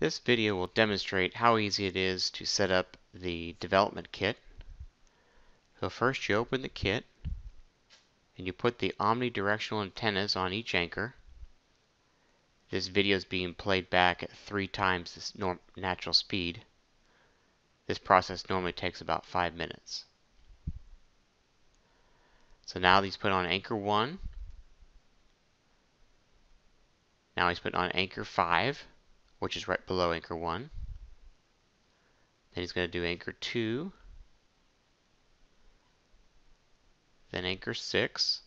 This video will demonstrate how easy it is to set up the development kit. So first you open the kit and you put the omnidirectional antennas on each anchor. This video is being played back at 3 times this natural speed. This process normally takes about 5 minutes. So now he's put on anchor 1. Now he's put on anchor 5, which is right below anchor 1. Then he's going to do anchor 2. Then anchor 6.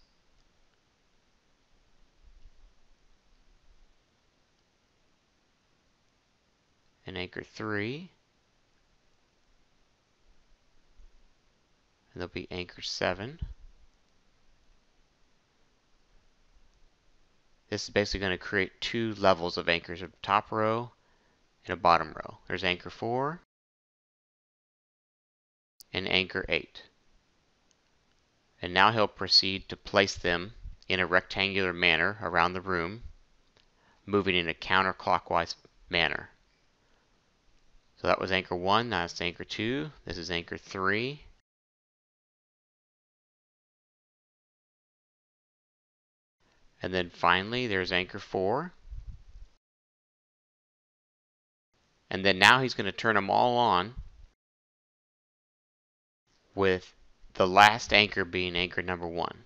And anchor 3. And there'll be anchor 7. This is basically going to create 2 levels of anchors, a top row and a bottom row. There's anchor 4 and anchor 8. And now he'll proceed to place them in a rectangular manner around the room, moving in a counterclockwise manner. So that was anchor 1, that's anchor 2, this is anchor 3. And then finally there's anchor 4. And then now he's going to turn them all on, with the last anchor being anchor number 1.